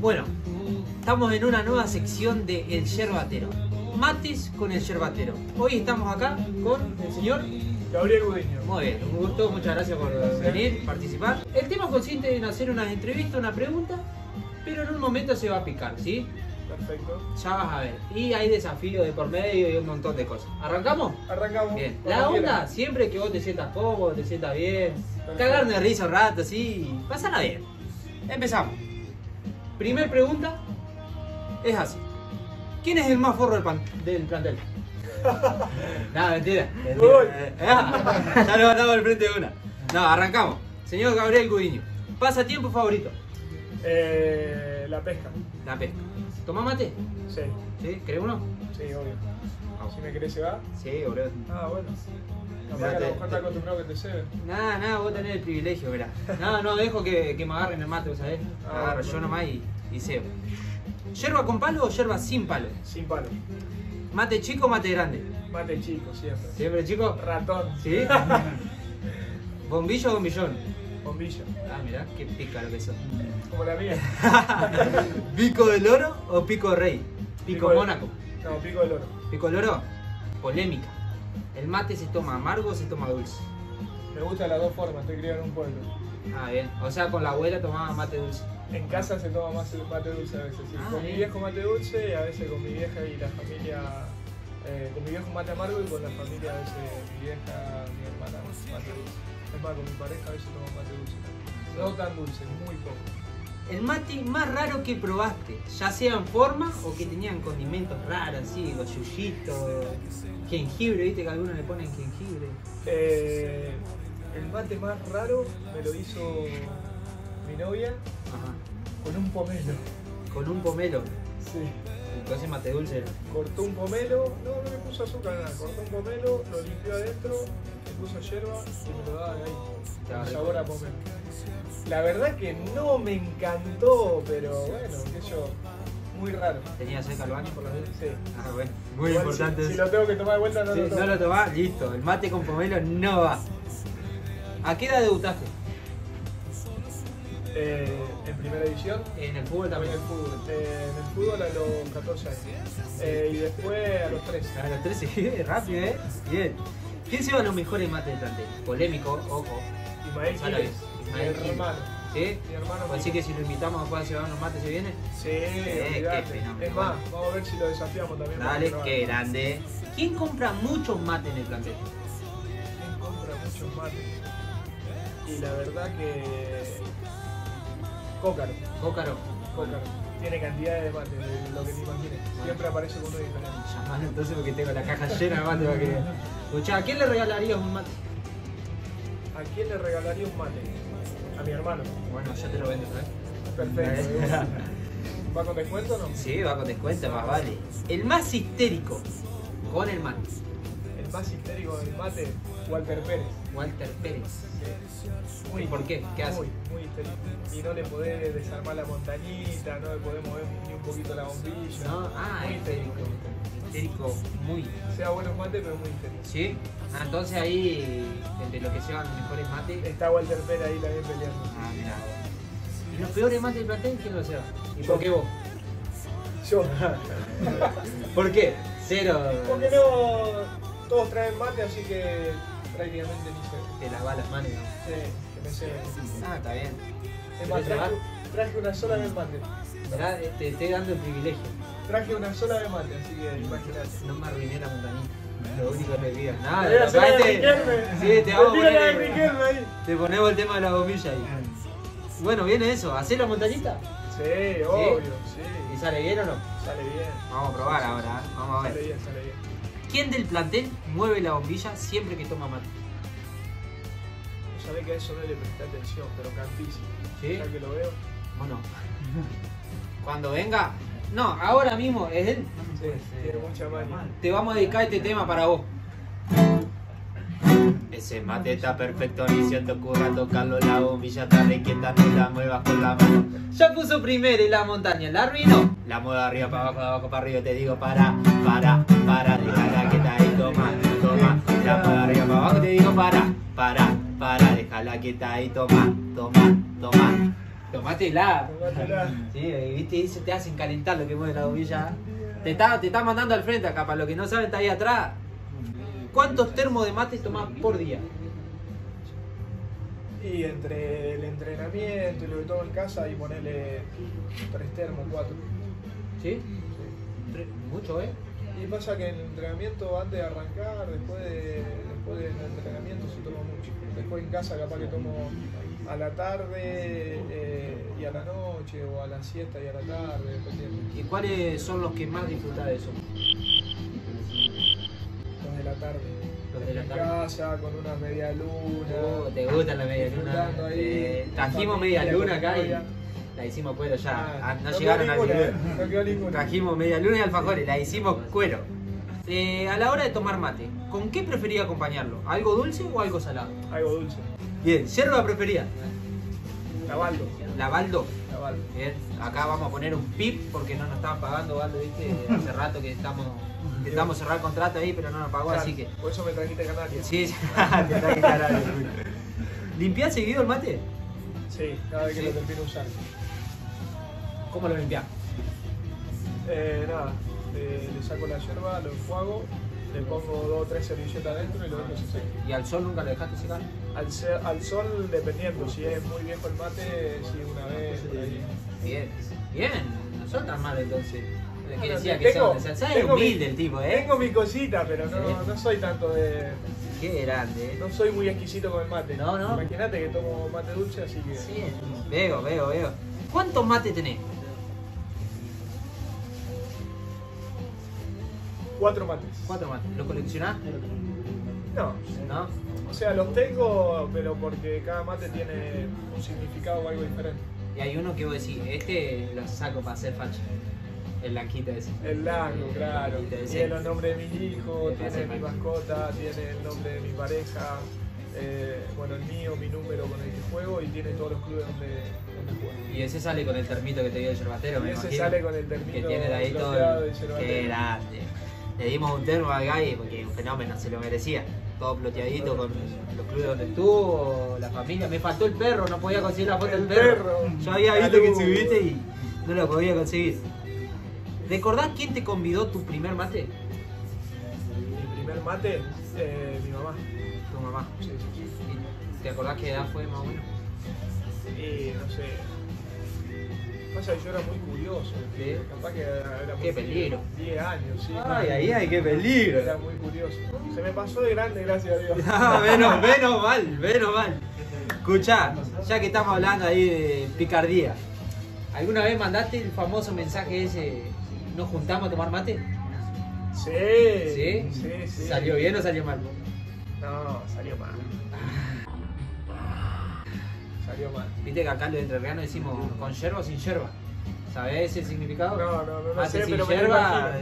Bueno, estamos en una nueva sección de El Yerbatero. Mates con El Yerbatero. Hoy estamos acá con el señor Gabriel Gudiño. Muy bien, un gusto, muchas gracias por venir, participar. El tema consiste en hacer unas entrevistas, una pregunta, pero en un momento se va a picar, ¿sí? Perfecto. Ya vas a ver. Y hay desafíos de por medio y un montón de cosas. ¿Arrancamos? Arrancamos. Bien. La onda, quieras. Siempre que vos te sientas cómodo, te sientas bien. Cagarme de risa un rato, sí. Pásala bien. Empezamos. Primer pregunta es así. ¿Quién es el más forro del plantel? No, mentira. Ya lo ganamos al frente de una. No, arrancamos. Señor Gabriel Gudiño, pasatiempo favorito. La pesca. La pesca. ¿Tomás mate? Sí. ¿Sí? ¿Querés uno? Sí, obvio. Ah, si me querés se va. Sí, boludo. Ah, bueno. Capaz que a lo mejor está acostumbrado que te lleven. Nada, nada, vos tenés el privilegio, verá. Nada, no dejo que me agarren el mate, vos sabés. Agarro yo nomás y cebo. ¿Yerba con palo o yerba sin palo? Sin palo. ¿Mate chico o mate grande? Mate chico, siempre. ¿Siempre chico? Ratón. ¿Sí? ¿Bombillo o bombillón? Bombillo. Ah, mirá, qué pica lo que son. Como la mía. ¿Pico del oro o pico rey? Pico Mónaco. No, pico del oro. ¿Pico del oro? Polémica. ¿El mate se toma amargo o se toma dulce? Me gustan las dos formas, estoy criado en un pueblo. Ah, bien. O sea, con la abuela tomaba mate dulce. En casa se toma más mate dulce a veces. Sí. Ah, con mi viejo mate dulce, a veces con mi vieja y la familia. Con mi viejo mate amargo y con la familia a veces mi vieja, mi hermana mate dulce. Es más, con mi pareja a veces tomo mate dulce. No tan dulce, muy poco. El mate más raro que probaste, ya sea en forma o que tenían condimentos raros, así, goyullito, jengibre, viste que algunos le ponen jengibre. El mate más raro me lo hizo mi novia. Ajá. Con un pomelo. ¿Con un pomelo? Sí. Entonces mate dulce. Cortó un pomelo, no le puso azúcar, nada, cortó un pomelo, lo limpió adentro, puso yerba y me lo daban ahí, con sabor a pomelo. La verdad que no me encantó, pero bueno, qué yo, muy raro. ¿Tenía cerca el baño por la noche? Sí. Ah, bueno, muy igual importante. Si lo tengo que tomar de vuelta, no, sí, lo tomo. No lo tomás, listo, el mate con pomelo no va. ¿A qué edad debutaste? En primera división. En el fútbol también. En el fútbol a los 14 años. Y después a los 13. A los 13, rápido, ¿eh? Bien. ¿Quién se va a los mejores mates del plantel? Polémico, ojo. Ismael Quiles. Ismael Quiles. Mi hermano. ¿Sí? Mi hermano. Así que si lo invitamos a jugar, se va a unos mates, ¿se viene? Sí, qué es más, vamos a ver si lo desafiamos también. Dale, qué grande. ¿Quién compra muchos mates en el plantel? ¿Quién compra muchos mates? Y la verdad que... Cócaro. Cócaro. Cócaro. Tiene cantidad de mate, de lo que te imagines. Siempre aparece con uno diferente. Llamalo entonces porque tengo la caja llena de mate para que... Escuchá, ¿a quién le regalarías un mate? ¿A quién le regalaría un mate? A mi hermano. Bueno, ya te lo vendo, ¿eh? Perfecto. ¿Va con descuento o no? Sí, va con descuento, más vale. El más histérico con el mate. El más histérico con el mate, Walter Pérez. Walter Pérez. Sí. Muy, ¿y por qué? ¿Qué hace? Muy histérico. Y no le podés desarmar la montañita, no le podés mover ni un poquito la bombilla. No, ah, muy histérico. Histérico, muy. Sea buenos mates, pero muy histérico. Sí. Ah, entonces ahí, entre los que llevan mejores mates. Está Walter Pérez ahí también peleando. Ah, mirá. ¿Y los peores mates del plantel quién los lleva? ¿Y por qué vos? Yo. ¿Por qué? Cero. Porque no. Todos traen mate, así que prácticamente ni sé. Te lavas las manos. Sí, que me sé. Ah, está bien. Es más, traje una sola vez mate. Mirá, te estoy dando el privilegio. Traje una sola vez mate, así que imagínate. No me arruiné la montañita. Lo único que me digas. Nada, no, sí, te vamos a poner. Ahí. Te ponemos el tema de la bombilla ahí. Bueno, viene eso. ¿Hacés la montañita? Sí, obvio, sí. ¿Y sale bien o no? Sale bien. Vamos a probar ahora, vamos a ver. Sale bien, sale bien. ¿Quién del plantel mueve la bombilla siempre que toma mate? Yo sabés que a eso no le presté atención, pero Capizzi. ¿Sí? Ya que lo veo. Bueno. Cuando venga. No, ahora mismo es él. Sí, tiene mucha mano. Te vamos a dedicar este tema para vos. Ese mate está perfecto, ni se te ocurra tocarlo. La bombilla está requieta, no la muevas con la mano. Ya puso primero y la montaña la arruinó. La mueve arriba, para abajo, de abajo, para arriba. Te digo para, déjala que está ahí, toma, toma. La mueve arriba, para abajo, te digo para, déjala que está ahí, toma, toma, toma. Tomatela. Sí, viste, se te hacen calentar lo que mueve la bombilla. Te está mandando al frente acá, para los que no saben, está ahí atrás. ¿Cuántos termos de mate tomás por día? Y entre el entrenamiento y lo que tomo en casa, y ponerle 3 termos, 4. ¿Sí? Sí. Mucho, ¿eh? Y pasa que en el entrenamiento, antes de arrancar, después del entrenamiento se toma mucho. Después en casa capaz que tomo a la tarde y a la noche, o a la siesta y a la tarde. ¿Y cuáles son los que más disfrutan de eso? Los de la tarde. Los de la tarde. En casa, con una media luna. ¿Te gusta la media luna? Trajimos media luna acá y la hicimos cuero ya. No llegaron a ninguna. Trajimos media luna y alfajores, la hicimos cuero. A la hora de tomar mate, ¿con qué prefería acompañarlo? ¿Algo dulce o algo salado? Algo dulce. Bien, ¿yerba preferida? La Baldo. ¿La Baldo? La Baldo. Bien, acá vamos a poner un pip porque no nos estaban pagando, Baldo, viste, hace rato que estamos... Intentamos cerrar el contrato ahí, pero no nos pagó, claro, así que... Por eso me trajiste Canarias. Sí, te trajiste Canarias. ¿Limpiás seguido el mate? Sí, cada vez que lo termino usando. ¿Cómo lo limpiás? Nada, le saco la yerba, lo enjuago, le pongo 2 o 3 servilletas adentro y lo dejo secar. ¿Y al sol nunca lo dejaste secar? Al sol, dependiendo, si es muy viejo el mate, si una vez... Bien, bien, no son tan mal entonces. Que decía que es humilde el tipo, ¿eh? Tengo mi cosita, pero no soy tanto de... Qué grande, ¿eh? No soy muy exquisito con el mate. No, no. Imagínate que tomo mate dulce, así que... Sí, veo. ¿Cuántos mates tenés? 4 mates. 4 mates. ¿Los coleccionás? No. ¿No? O sea, los tengo, pero porque cada mate tiene un significado o algo diferente. Y hay uno que vos decís, este lo saco para hacer facha. El blanquito ese. El blanco, claro. Tiene los nombres de mis hijos, tiene mi mascota, tiene el nombre de mi pareja, bueno, el mío, mi número con el que juego, y tiene todos los clubes donde juego. Y ese sale con el termito que te dio el yerbatero, me imagino. Ese sale con el termito que tiene de ahí todo. Qué grande. Le dimos un termo al Gaby porque un fenómeno, se lo merecía. Todo ploteadito con los clubes donde estuvo, la familia. Me faltó el perro, no podía conseguir la foto del perro. Yo había visto que subiste y no lo podía conseguir. ¿Recordás quién te convidó tu primer mate? Mi primer mate, mi mamá. ¿Tu mamá? Sí, sí, sí. ¿Te acordás qué edad fue más o menos? Sí, no sé. Pasa que yo era muy curioso. ¿Sí? Capaz que era muy... ¡Qué peligro! 10 años, sí. ¡Ay, ay, ay, qué peligro! Era muy curioso. Se me pasó de grande, gracias a Dios. Ah, menos mal. Escuchá, ya que estamos hablando ahí de picardía, ¿alguna vez mandaste el famoso mensaje ese... ¿Nos juntamos a tomar mate? Sí. ¿Sí? Sí, sí. ¿Salió bien o salió mal? No, salió mal. Salió mal. Viste que acá los entrerrianos decimos con yerba o sin yerba. ¿Sabés el significado? No sé, sin pero yerba,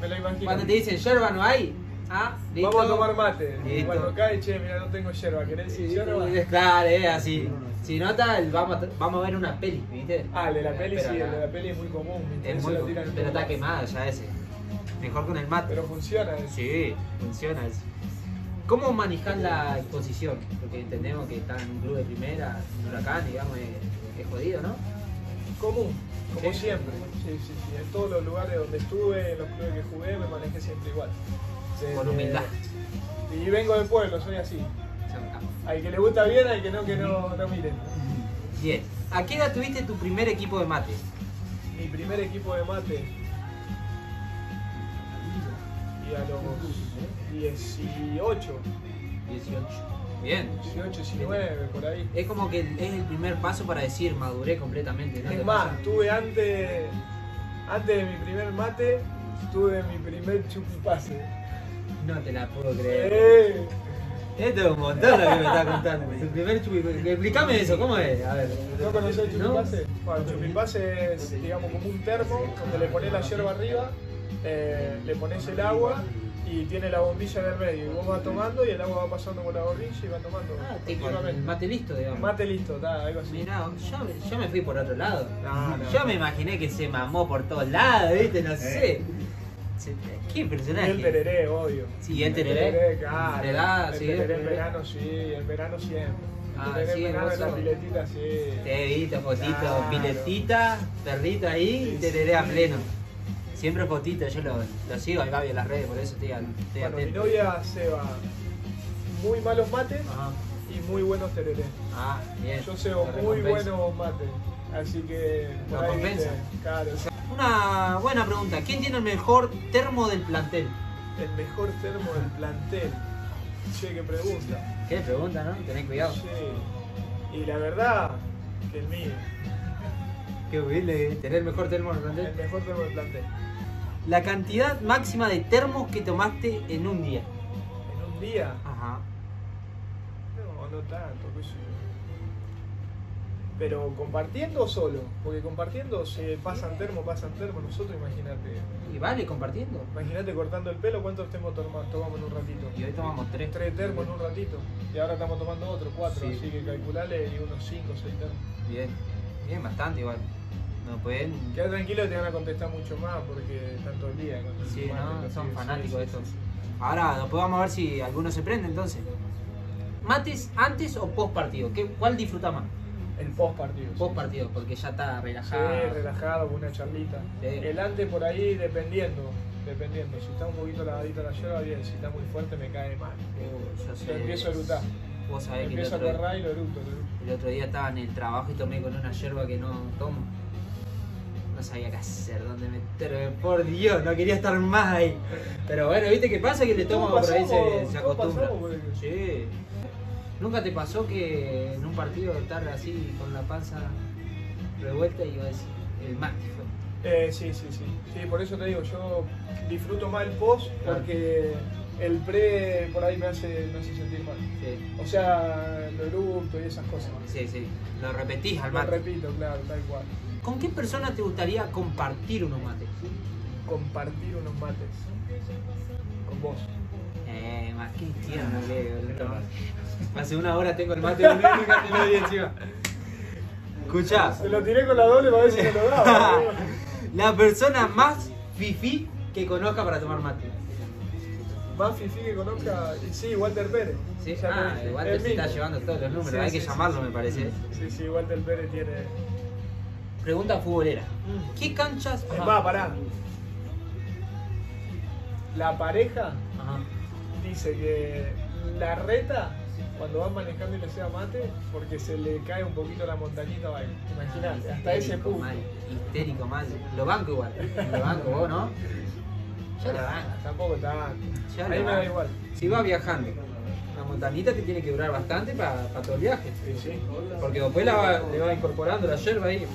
me lo imagino. Cuando te dicen yerba no hay, ah, listo. Vamos a tomar mate. Listo. Cuando cae, che, mira, no tengo yerba, ¿querés sin yerba? Claro, es así. Si nota, vamos a ver una peli, ¿viste? Ah, el de la peli, sí, el de la peli es muy común. Es muy común, pero está quemada ya ese. Mejor con el mate. Pero funciona eso. Sí, funciona eso. ¿Cómo manejás la exposición? Porque entendemos que está en un club de primera, en Huracán, digamos, es jodido, ¿no? Común, como siempre. Sí, sí, sí. En todos los lugares donde estuve, en los clubes que jugué, me manejé siempre igual. Con humildad. Y vengo del pueblo, soy así. Al que le gusta bien, al que no miren. Bien. ¿A qué edad tuviste tu primer equipo de mate? Mi primer equipo de mate. Y a los 18. 18. Bien. 18, 19, por ahí. Es como que es el primer paso para decir maduré completamente, ¿no? Es más, tuve antes de mi primer mate, tuve mi primer chupipase. No te la puedo creer. Esto es un montón lo que me está contando. El primer chupipase. Explícame eso, ¿cómo es? A ver. ¿No conocés el chupipase? Bueno, el chupipase es, digamos, como un termo donde le pones la yerba arriba, le pones el agua y tiene la bombilla en el medio. Y vos vas tomando y el agua va pasando por la bombilla y va tomando. Ah, el mate listo, digamos. Mate listo, está, algo así. Mirá, yo me fui por otro lado. No. Yo me imaginé que se mamó por todos lados, ¿viste? No sé. ¿Qué personaje? Y el tereré, obvio. Sí, el tereré. Claro. El tereré en verano, sí, en verano siempre. sí, la piletita, sí. Te edito, fotito, claro. Piletita, perrito ahí, sí, y te leeré a pleno. Siempre fotito, yo lo sigo al Gabi en las redes, por eso estoy atento. Mi novia se va muy malos mates. Ajá. Y muy buenos tererés. Ah, bien. Yo seo muy buenos mates, así que... ¿Lo compensa? Claro. Una buena pregunta, ¿quién tiene el mejor termo del plantel? El mejor termo del plantel. Che, qué pregunta. Qué pregunta, ¿no? Tenés cuidado. Sí. Y la verdad, que el mío. Qué horrible, tener el mejor termo del plantel. El mejor termo del plantel. La cantidad máxima de termos que tomaste en un día. ¿En un día? Ajá. No tanto, pues, pero compartiendo solo, porque compartiendo se pasan termo, nosotros imagínate. Y vale, compartiendo. Imagínate cortando el pelo, ¿cuántos termos tomamos en un ratito? Y hoy tomamos tres termos en un ratito, y ahora estamos tomando otros 4, sí. Así que calculale unos 5 o 6 termos. Bien, bien, bastante igual. No pueden... Queda tranquilo, te van a contestar mucho más, porque están todo el día. Sí, no, son fanáticos de esto. Ahora, después vamos a ver si alguno se prende entonces. ¿Mates antes o post partido? ¿Cuál disfruta más? El post partido. Post partido, sí, porque ya está relajado. Sí, relajado, con una charlita. Sí. El antes por ahí dependiendo. Si está un poquito lavadita la yerba, bien. Si está muy fuerte, me cae mal. Yo sé, empiezo a erutar. Vos sabés que empiezo a correr y lo eruto. El otro día estaba en el trabajo y tomé con una yerba que no tomo. No sabía qué hacer, dónde meterme, por Dios, no quería estar más ahí. Pero bueno, ¿viste qué pasa? Que le tomo por ahí, se acostumbra. Sí. ¿Nunca te pasó que en un partido estar así con la panza revuelta y vas el mate? Sí, por eso te digo, yo disfruto más el post porque el pre por ahí me hace sentir mal. Sí. O sea, lo eructo y esas cosas. Sí, sí, lo repetís al mate. Lo repito, claro, tal cual. ¿Con qué persona te gustaría compartir unos mates? Compartir unos mates. Con vos. Más que tierno, Leo. Hace una hora tengo el mate de un y nunca te lo di encima. Escuchá. Se lo tiré con la doble para ver si se lo daba. La persona más fifí que conozca para tomar mate. Más fifí que conozca. Sí, Walter Pérez. Sí, Walter se está llevando todos los números. Hay que llamarlo, me parece. Sí, Walter Pérez tiene. Pregunta futbolera. ¿Qué canchas? Va, pará. La pareja dice que la reta. Cuando van manejando y le sea mate, porque se le cae un poquito la montañita a él. Imaginate, hasta ese punto. Mal, histérico mal. Lo banco igual. Lo banco vos, ¿no? Ya la banco. Tampoco está banco. Ahí me da igual. Si vas viajando, la montañita te tiene que durar bastante para todo el viaje. Sí. Porque después le va incorporando la yerba ahí.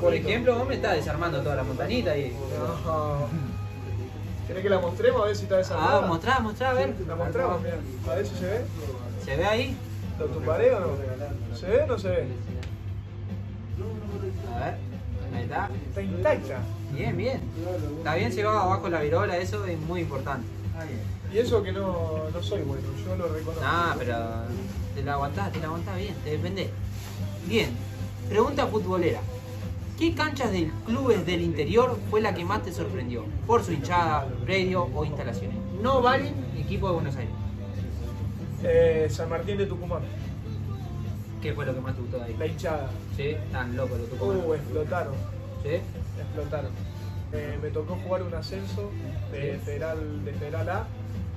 Por ejemplo, vos me estás desarmando toda la montañita ahí. No. ¿Querés que la mostremos a ver si está desarmada? Ah, mostrá, a ver. La mostramos, mirá. A ver si se ve. ¿Se ve ahí? ¿Lo tumbaré o no? ¿Se ve o no se ve? A ver, ahí está. Está intacta. Bien. Está bien llevado abajo la virola, eso es muy importante. Y eso que no soy bueno, yo lo reconozco. Ah, pero te la aguantás bien, te dependés. Bien, pregunta futbolera. ¿Qué canchas de clubes del interior fue la que más te sorprendió? Por su hinchada, predio o instalaciones. No valen equipo de Buenos Aires. San Martín de Tucumán. ¿Qué fue lo que más te gustó de ahí? La hinchada. Sí, tan loco lo tucumanos. Explotaron. ¿Sí? Explotaron. Me tocó jugar un ascenso de Federal A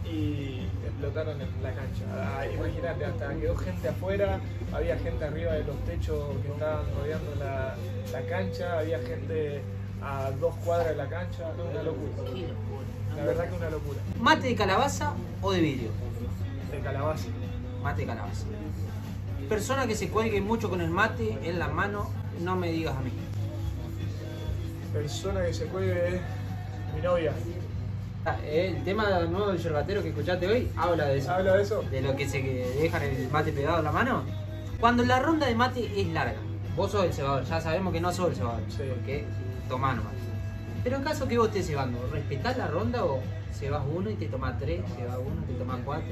y explotaron en la cancha. Imagínate, hasta quedó gente afuera, había gente arriba de los techos que estaban rodeando la cancha, había gente a 2 cuadras de la cancha. Una locura. La verdad que una locura. ¿Mate de calabaza o de vidrio? De calabaza. Mate de calabaza. Persona que se cuelgue mucho con el mate en la mano, no me digas a mí. Persona que se cuelgue, mi novia. El tema nuevo del yerbatero que escuchaste hoy habla de eso. ¿Habla de eso? De lo que se dejan el mate pegado en la mano. Cuando la ronda de mate es larga, vos sos el cebador, ya sabemos que no sos el cebador, sí, porque tomás nomás. Pero en caso que vos estés cebando, ¿respetás la ronda o cebás uno y te tomás 3, cebás uno y te tomás 4?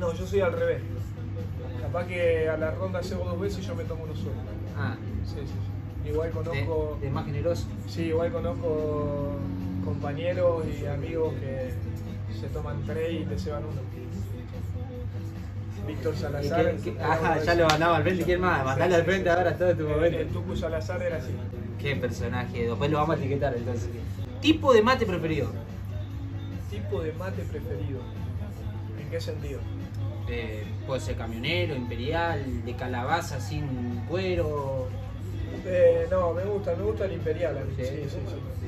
No, yo soy al revés. Capaz que a la ronda cebo 2 veces y yo me tomo uno solo. Ah. Sí. Igual conozco... ¿Es más generoso? Sí, igual conozco compañeros y amigos que se toman 3 y te ceban uno. Víctor Salazar. Ya lo mandaba al frente. ¿Quién más? Mandale al frente ahora todo tu momento. El Tucu Salazar era así. Qué personaje. Después lo vamos a etiquetar entonces. ¿Tipo de mate preferido? ¿Tipo de mate preferido? ¿En qué sentido? Puede ser camionero, imperial, de calabaza sin cuero. No, me gusta el imperial. Sí, sí, sí.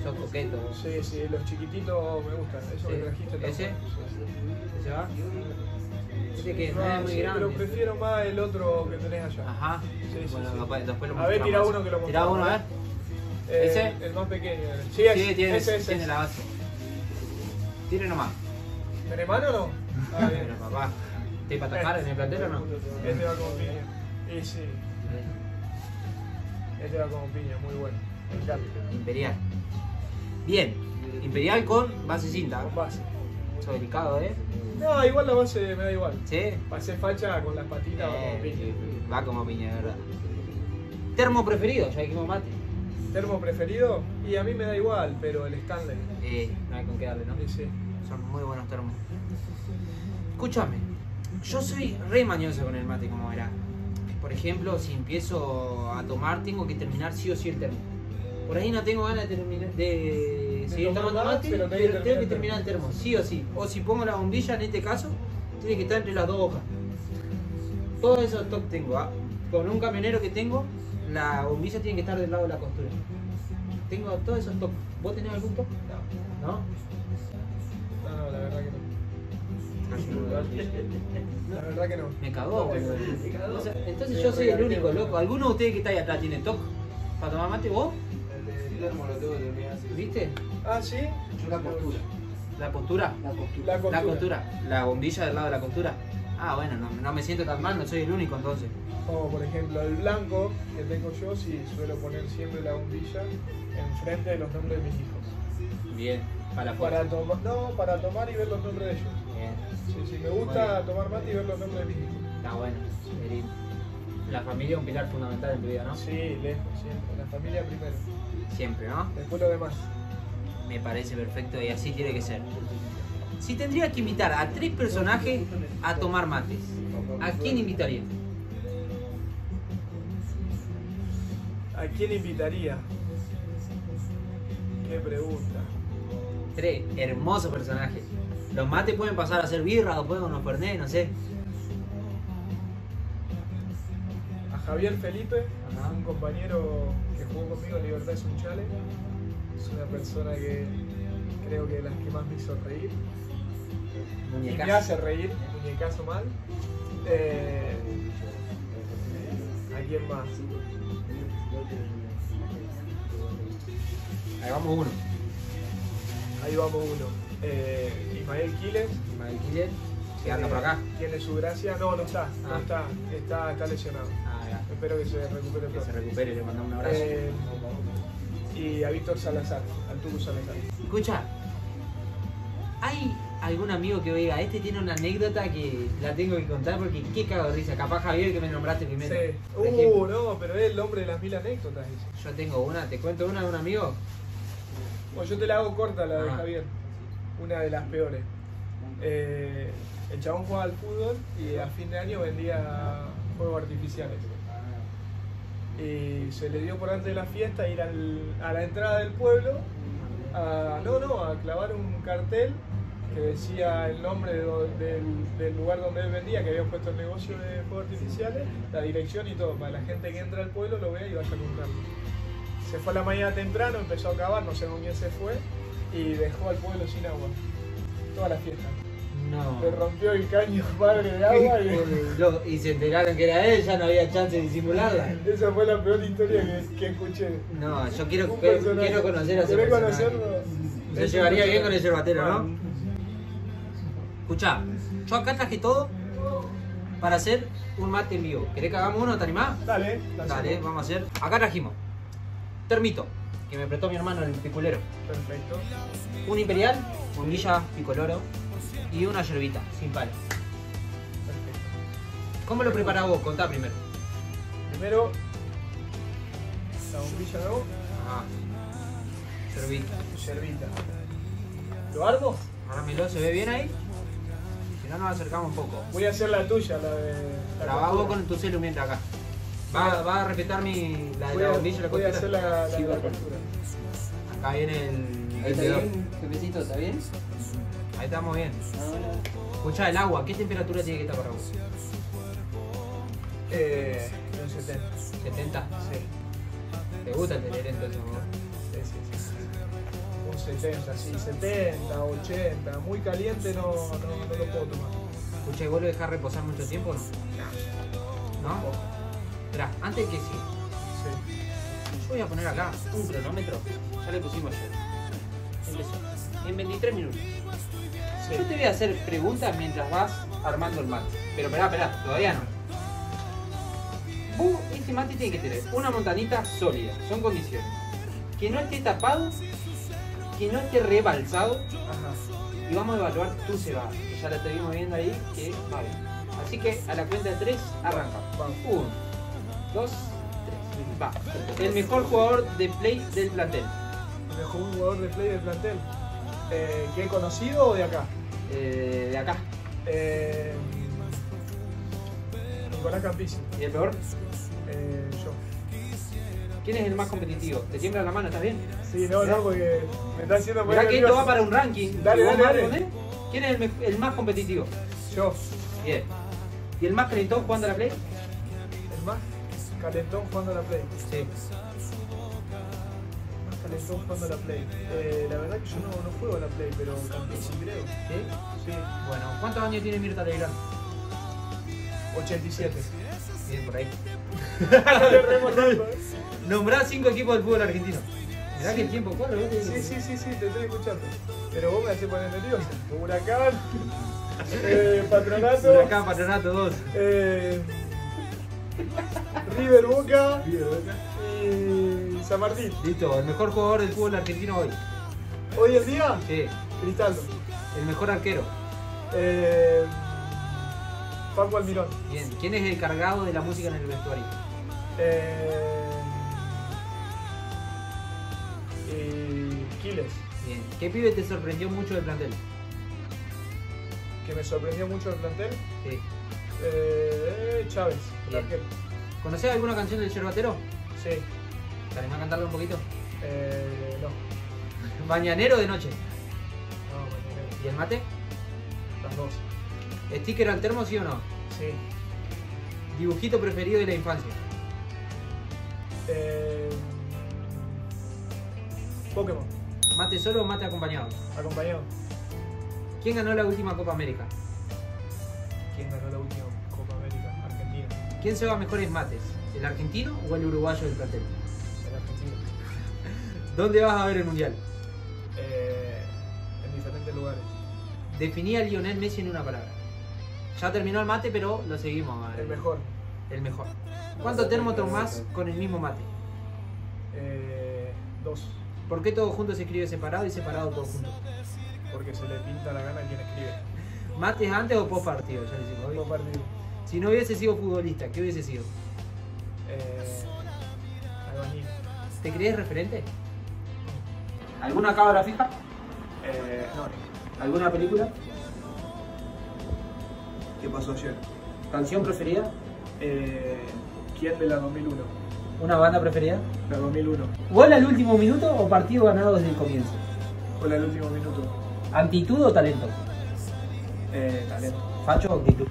Son coquetos. Sí, sí, los chiquititos me gustan. Eso que trajiste también. ¿Ese? ¿Ese va? ¿Ese que no, es muy sí, grande? Pero prefiero más el otro que tenés allá. Ajá. Sí, bueno, sí, papá, sí. Después lo a ver, tirá uno que lo mostramos. Tirá uno, a ver. ¿Ese? El más pequeño. Sí, sí tiene, ese tiene la base. Tire nomás. ¿Tenés mano o no? Ah, bien. Pero papá, ¿te hay para atajar en el plantero o no? Este va como piña. Y sí. Este va como piña, muy bueno. Imperial. Bien. Imperial con base cinta. Con base. Eso delicado, ¿eh? No, igual la base me da igual. ¿Sí? Pasé facha con las patitas o piña. Va como piña, de verdad. ¿Termo preferido? Ya dijimos mate. ¿Termo preferido? Y a mí me da igual, pero el Stanley. No hay con qué darle, ¿no? Sí, sí. Son muy buenos termos. Escúchame, yo soy re mañoso con el mate como era. Por ejemplo, si empiezo a tomar, tengo que terminar sí o sí el termo. Por ahí no tengo ganas de terminar de seguir tomando mate, pero tengo que terminar el termo, sí o sí. O si pongo la bombilla, en este caso, tiene que estar entre las dos hojas. Todos esos toques tengo. Con un camionero que tengo, la bombilla tiene que estar del lado de la costura. Tengo todos esos toques. ¿Vos tenés algún toque? No. ¿No? No, la verdad que no. La verdad que no. Me cagó, boludo. O sea, entonces yo soy el único loco. ¿Alguno de ustedes que está ahí atrás tiene toque para tomar mate? ¿Vos? El termo lo tengo que terminar así. ¿Viste? Ah, sí. Yo la postura. ¿La postura? La costura. La bombilla del lado de la costura. Ah, bueno, no me siento tan mal, no soy el único entonces. Como por ejemplo el blanco que tengo yo, sí, suelo poner siempre la bombilla enfrente de los nombres de mis hijos. Bien. Para tomar y ver los nombres de ellos. Bien. Sí, sí, me gusta tomar mate y ver los nombres de mis hijos. Está bueno. La familia es un pilar fundamental en tu vida, ¿no? Sí, lejos, siempre. La familia primero. Siempre, ¿no? Después lo demás. Me parece perfecto y así tiene que ser. Si tendría que invitar a tres personajes a tomar mates, ¿a quién invitaría? ¿A quién invitaría? Qué pregunta. Tres hermosos personajes. Los mates pueden pasar a ser birra o pueden unos pernés, no sé. A Javier Felipe, ajá, un compañero que jugó conmigo en Libertad de Sunchales. Es una persona que creo que de las que más me hizo reír. Muñecazo. Y me hace reír, muñecazo mal. ¿A quién más? Ahí vamos uno. Ismael Quiles. ¿Que anda por acá? ¿Tiene su gracia? No, no está. No está. Está lesionado. Espero que se recupere pronto. Que se recupere, le mandamos un abrazo. Y a Víctor Salazar, al Tucu Salazar. Escucha, ¿hay algún amigo que diga, este tiene una anécdota que la tengo que contar porque qué cago de risa? Capaz Javier que me nombraste primero. Sí. No, pero es el hombre de las mil anécdotas. Ese. Yo tengo una, ¿te cuento una de un amigo? Bueno, yo te la hago corta, la de Javier. Una de las peores. El chabón jugaba al fútbol y a fin de año vendía fuegos artificiales. Y se le dio por antes de la fiesta ir a la entrada del pueblo a clavar un cartel que decía el nombre del lugar donde él vendía, que había puesto el negocio de fuegos artificiales, la dirección y todo, para la gente que entra al pueblo lo vea y vaya a comprarlo. Se fue a la mañana temprano, empezó a cavar, no sé con quién se fue, y dejó al pueblo sin agua. Toda la fiesta. No. Le rompió el caño padre de agua y se enteraron que era él, ya no había chance de disimularla. Esa fue la peor historia que escuché. No, yo quiero conocer a ese personaje. Se llevaría bien con el yerbatero, ¿no? Escuchá, yo acá traje todo para hacer un mate en vivo. ¿Querés que hagamos uno? ¿Te animás? Dale, vamos a hacer. Acá trajimos termito, que me prestó mi hermano el piculero. Perfecto. Un imperial, bombilla picoloro y una yerbita sin palo. Perfecto. ¿Cómo lo preparás vos? Contá primero. Primero, la bombilla de vos. Yerbita. ¿Lo armo? Armelo, ¿se ve bien ahí? Si no, nos acercamos un poco. Voy a hacer la tuya, la de... Trabajo con tu celu mientras acá. Va a respetar mi... la de la bombilla, la costura. Voy a hacer la costura. Acá viene el... Ahí está bien, jefecito, ¿está bien? Ahí estamos bien. Ah. Escuchá, el agua, ¿qué temperatura tiene que estar para vos? 70. ¿70? Sí. ¿Te gusta el tener entonces? Sí, sí, sí. Un 70, sí, 70, 80, muy caliente no lo puedo tomar. Escucha, ¿y vos lo dejás reposar mucho tiempo o no? ¿No? Esperá, antes que sí. Sí. Yo voy a poner acá un cronómetro, ya le pusimos yo. Empezó. En 23 minutos. Sí. Yo te voy a hacer preguntas mientras vas armando el mate. Pero esperá, todavía no. Vos, este mate tiene que tener una montanita sólida, son condiciones. Que no esté tapado, que no esté rebalsado. Ajá. Y vamos a evaluar tu cebada, que ya la estuvimos viendo ahí, que va bien. Así que a la cuenta de 3 arranca. 1, 2, 3, va. El mejor jugador de play del plantel. ¿El mejor jugador de play del plantel? ¿Que he conocido o de acá? De acá. Nicolás Capizzi. ¿Y el peor? Yo. ¿Quién es el más competitivo? ¿Te tiembla la mano? ¿Estás bien? Sí, no, porque me está haciendo muy nervioso. Mirá que esto va para un ranking. Dale. ¿Quién es el más competitivo? Yo. Bien. ¿Y el más calentón jugando a la play? ¿El más calentón jugando a la play? Sí. El más calentón jugando a la play. La verdad que yo no juego a la play, pero también sí creo. ¿Sí? Sí. Bueno, ¿cuántos años tiene Mirta Legrand? 87. Bien, por ahí. Nombrá 5 equipos del fútbol argentino. Mirá que el tiempo corre, ¿no? Sí, te estoy escuchando. Pero vos me hacés poner nervioso. Huracán, Patronato. Huracán, Patronato 2. River Boca. Y San Martín. Listo, el mejor jugador del fútbol argentino hoy. ¿Hoy el día? Sí. Cristaldo. El mejor arquero. Pablo Almirón. Bien, ¿quién es el cargado de la música en el vestuario? Quiles. Bien, ¿qué pibe te sorprendió mucho del plantel? ¿Que me sorprendió mucho del plantel? Sí. Chávez. ¿Conocés alguna canción del Yerbatero? Sí. ¿Te animás a cantarla un poquito? No. ¿Mañanero de noche? No, mañanero. ¿Y el mate? Las dos. ¿Sticker al termo, sí o no? Sí. ¿Dibujito preferido de la infancia? Pokémon. ¿Mate solo o mate acompañado? Acompañado. ¿Quién ganó la última Copa América? ¿Quién ganó la última Copa América? Argentina. ¿Quién se va a mejores mates? ¿El argentino o el uruguayo del plantel? El argentino. ¿Dónde vas a ver el mundial? En diferentes lugares. Definí a Lionel Messi en una palabra. Ya terminó el mate, pero lo seguimos. Madre. El mejor. El mejor. ¿Cuántos termos tomás con el mismo mate? 2. ¿Por qué todo junto se escribe separado y separado todo junto? Porque se le pinta la gana a quien escribe. ¿Mates antes o post partido? Ya le decimos, post partido. Si no hubiese sido futbolista, ¿qué hubiese sido? Albañil. ¿Te crees referente? ¿Alguna cámara fija? No. ¿Alguna película? ¿Qué pasó ayer? ¿Canción preferida? ¿Quién de la 2001? ¿Una banda preferida? La 2001. ¿Gol al último minuto o partido ganado desde el comienzo? Gol al último minuto. ¿Actitud o talento? Talento. ¿Facho o actitud?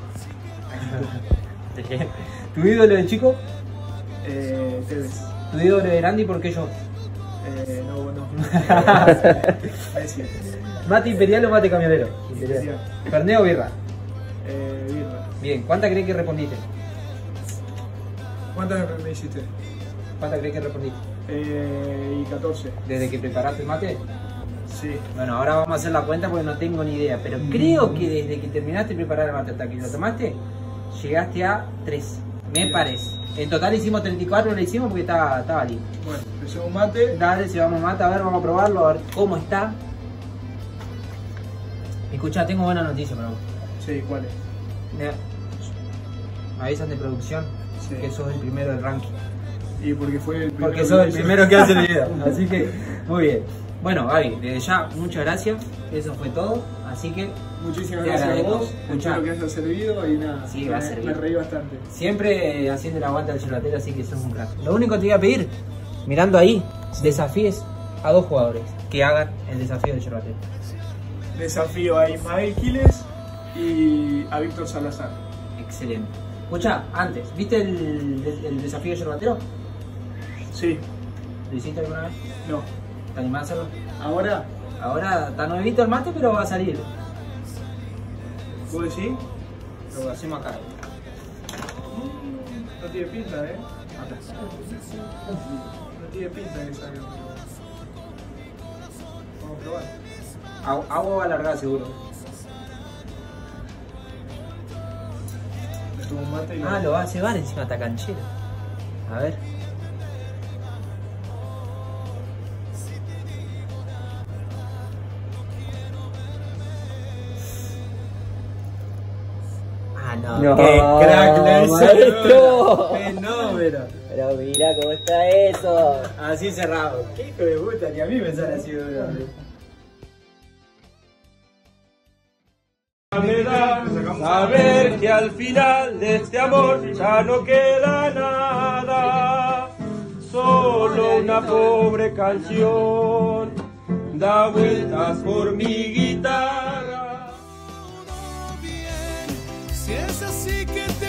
Actitud. ¿Tu ídolo de chico? Tevez. ¿Tu ídolo de grande y por qué yo? No. ¿Mate imperial o mate camionero? Imperial. ¿Fernet o birra? Birra. Bien, ¿cuánta crees que respondiste? ¿Cuántas me hiciste? ¿Cuántas crees que respondiste? Y 14. ¿Desde que preparaste el mate? Sí. Bueno, ahora vamos a hacer la cuenta porque no tengo ni idea, pero creo que desde que terminaste de preparar el mate hasta que lo tomaste, llegaste a 3, me parece. En total hicimos 34, no lo hicimos porque estaba lindo. Bueno, empezamos mate. Dale, si vamos mate, a ver, vamos a probarlo, a ver cómo está. Escuchá, tengo buena noticia para vos. Sí, ¿cuál es? Me avisan de producción. Sí. Que sos el primero del ranking. Y porque sos el primero que hace el video. Así que, muy bien. Bueno, Gaby, desde ya, muchas gracias. Eso fue todo. Así que muchísimas gracias a vos. Espero que haya servido y nada, sí, me reí bastante. Siempre haciendo la aguanta del yerbatero, así que sos un crack. Lo único que te voy a pedir, mirando ahí, desafíes a dos jugadores que hagan el desafío del yerbatero. Desafío a Ismael Quiles y a Víctor Salazar. Excelente. Escucha, antes, ¿viste el desafío del yerbatero? Sí. ¿Lo hiciste alguna vez? No. ¿Te animás a hacerlo? ¿Ahora? Ahora está nuevito el mate, pero va a salir. ¿Vos decís? Lo hacemos acá. No tiene pinta, ¿eh? Acá. No tiene pinta que salga. Vamos a probar. Agua va a alargar seguro. Un mate y ah, lo va a cebar encima, está canchero. A ver. No, ¡qué crack, maestro! ¡Fenómeno! Pero mirá cómo está eso. Así cerrado. ¡Qué hijo de puta! Ni a mí me sale así, bro. Me da saber que al final de este amor ya no queda nada. Solo una pobre canción da vueltas por mi guitarra. Si es así que te